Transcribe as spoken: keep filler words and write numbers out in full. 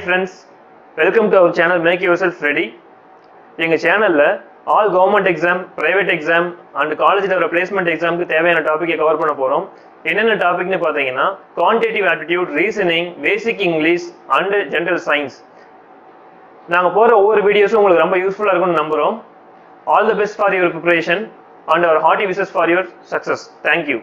Hi friends, welcome to our channel Make Yourself Ready. In our channel, all government exam, private exam and college placement exam ku thevaiana topic cover panna porom. Enna topic nu pathina quantitative aptitude, reasoning, basic English and general science. Naanga pora over videos ungalku romba useful ah irukonu namburom. All the best for your preparation and our hearty wishes for your success. Thank you.